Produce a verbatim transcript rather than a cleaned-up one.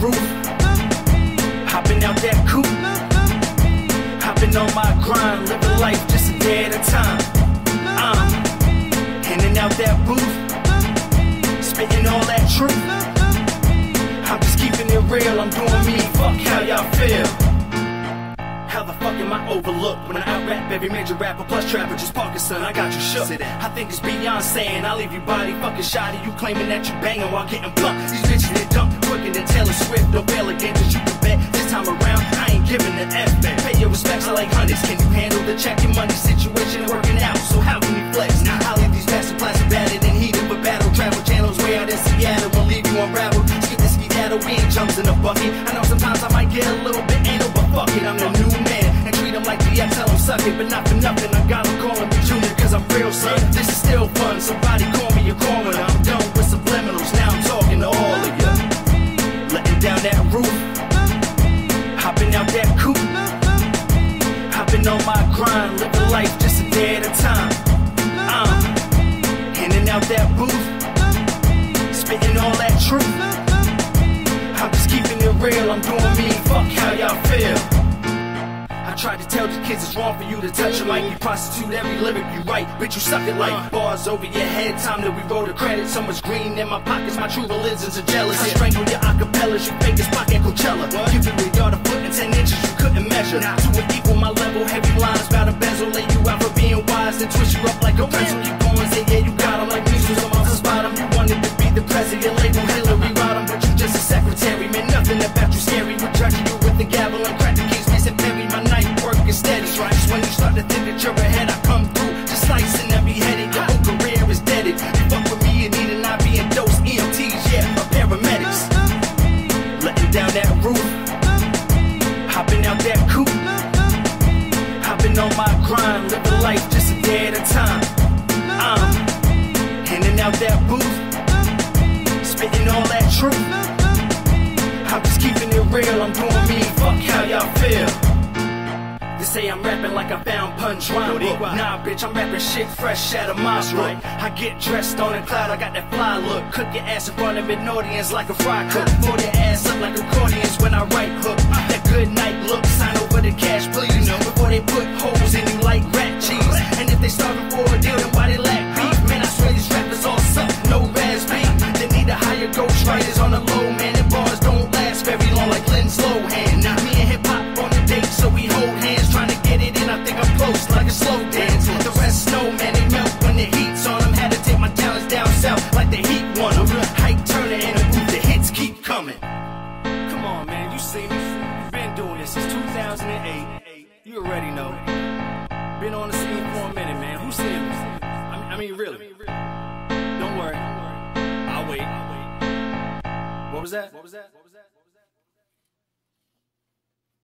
roof, hopping out that coupe, hopping on my grind, living life just a day at a time. I'm handing out that booth, spitting all that truth. I'm just keeping it real, I'm doing me, fuck how y'all feel. How the fuck am I overlooked when I out-rap every major rapper plus trapper? Just Parkinson, I got you shook. I think it's beyond saying I leave your body fucking shoddy. You claiming that you banging while getting blunt. These bitches they dump quicker than Taylor Swift or Baylor Gaines. You can bet this time around I ain't giving an F. Pay your respects, I like hundreds. Can you handle the check and money situation working out? So how can you flex? Now I leave these bastard plastic battered and heated with battle travel channels way out in Seattle. Won't leave you unraveled. Skip this skedaddle, we ain't jumps in a bucket. I know sometimes I might get a little bit anal, but fuck it, I'm the new man, and treat him like the F, tell him suck it, but not for nothing, I got him calling me Junior, cause I'm real son, this is still fun, somebody call me a corner, I'm done with subliminals, now I'm talking to all of ya, letting down that roof, hopping out that coupe, hopping on my grind, living life just a day at a time, I'm handing out that booth, spitting all that truth, I'm just keeping it real, I'm doing me, fuck how y'all feel. Tried to tell the kids it's wrong for you to touch your mic. You prostitute every lyric you write, bitch you suck it like bars over your head, time that we roll the credit. So much green in my pockets, my true religions are jealous. I strangle your acapellas, you fake as pocket Coachella. Give you a yard, a foot and ten inches you couldn't measure. To an equal my level, heavy lines bout to bezel. Lay you out for being wise and twist you up like a pencil. You going, say yeah you got them like measles, I'm off the spot em. You wanted to be the president, label Hillary Rodham, but you just a secretary. Man, nothing about you scary, we're judging you with the gavel and crack the keys, Miss and Perry. My knife working steady, right? Just when you start to think that you're ahead, I come through, just slicing and beheaded. Your whole career is deaded. You fuck with me, you need an I V and dose E M Ts, yeah, or paramedics. Letting down that roof, hopping out that coupe, hopping on my grind, living life just a day at a time. I'm handing out that booth, spitting all that truth. I'm just keeping it real, I'm doing me, fuck how y'all feel. They say I'm rapping like I found punch rhyme book. Nah, bitch, I'm rapping shit fresh out of my throat. I get dressed on a cloud, I got that fly look. Cook your ass in front of an audience like a fry cook. Pull your ass up like accordions when I right hook. That good night look, sign over the cash, please. Before they put holes in you like rat cheese. And if they starving for a deal, then why they lack beef? Man, I swear these rappers all suck, no razz beef. They need to hire ghostwriters on the low, man. And bars don't last very long like Lindsay Lohan. Now me and hip-hop on the date, so we hold hands. Close like a slow dance, the rest snow, man, they melt when the heat's on them. Had to take my talents down south like the heat won them. Hype turner in the booth, the hits keep coming. Come on, man, you see me, you've been doing this since two thousand eight, you already know. Been on the scene for a minute, man, who's seeing me? I mean, I mean really, don't worry, I'll wait. What was that? What was that? What was that?